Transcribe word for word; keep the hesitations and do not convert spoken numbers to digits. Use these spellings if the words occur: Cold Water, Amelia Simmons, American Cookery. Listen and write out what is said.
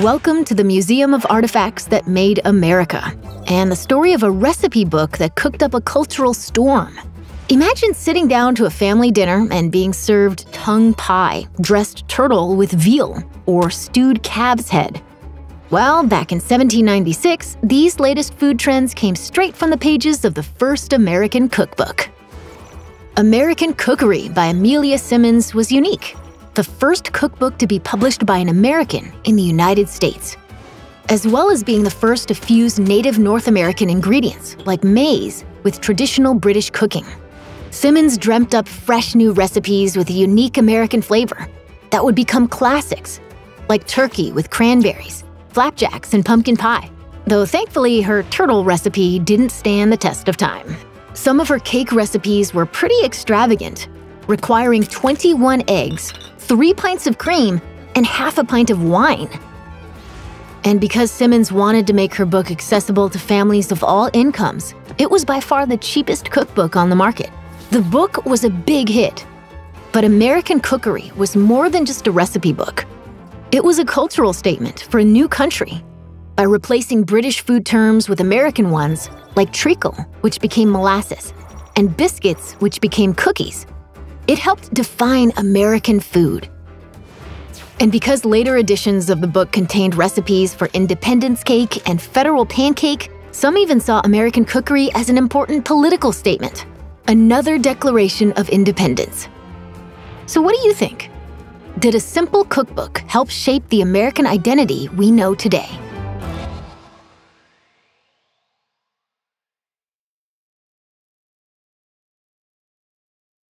Welcome to the Museum of Artifacts that Made America, and the story of a recipe book that cooked up a cultural storm. Imagine sitting down to a family dinner and being served tongue pie, dressed turtle with veal, or stewed calf's head. Well, back in seventeen ninety-six, these latest food trends came straight from the pages of the first American cookbook. American Cookery by Amelia Simmons was unique. The first cookbook to be published by an American in the United States. As well as being the first to fuse native North American ingredients, like maize, with traditional British cooking. Simmons dreamt up fresh new recipes with a unique American flavor that would become classics, like turkey with cranberries, flapjacks, and pumpkin pie. Though thankfully, her turtle recipe didn't stand the test of time. Some of her cake recipes were pretty extravagant, requiring twenty-one eggs, three pints of cream, and half a pint of wine. And because Simmons wanted to make her book accessible to families of all incomes, it was by far the cheapest cookbook on the market. The book was a big hit, but American Cookery was more than just a recipe book. It was a cultural statement for a new country by replacing British food terms with American ones like treacle, which became molasses, and biscuits, which became cookies. It helped define American food. And because later editions of the book contained recipes for independence cake and federal pancake, some even saw American Cookery as an important political statement, another declaration of independence. So what do you think? Did a simple cookbook help shape the American identity we know today?